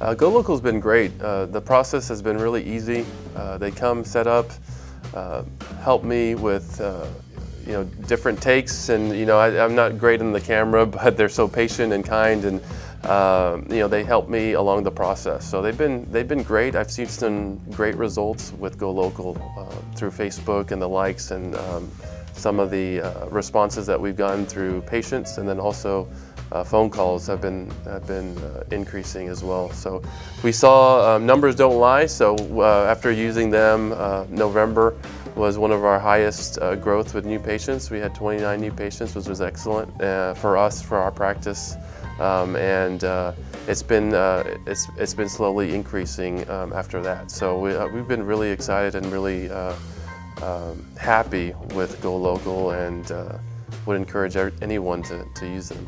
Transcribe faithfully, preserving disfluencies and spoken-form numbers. Uh, Go Local's been great. Uh, the process has been really easy. Uh, they come, set up, uh, help me with uh, you know different takes, and you know I, I'm not great in the camera, but they're so patient and kind, and uh, you know they help me along the process. So they've been they've been great. I've seen some great results with Go Local uh, through Facebook and the likes, and um, some of the uh, responses that we've gotten through patients, and then also. Uh, phone calls have been have been uh, increasing as well. So we saw um, numbers don't lie. So uh, after using them, uh, November was one of our highest uh, growth with new patients. We had twenty-nine new patients, which was excellent uh, for us, for our practice, um, and uh, it's been uh, it's it's been slowly increasing um, after that. So we, uh, we've been really excited and really uh, um, happy with Go Local, and uh, would encourage anyone to to use them.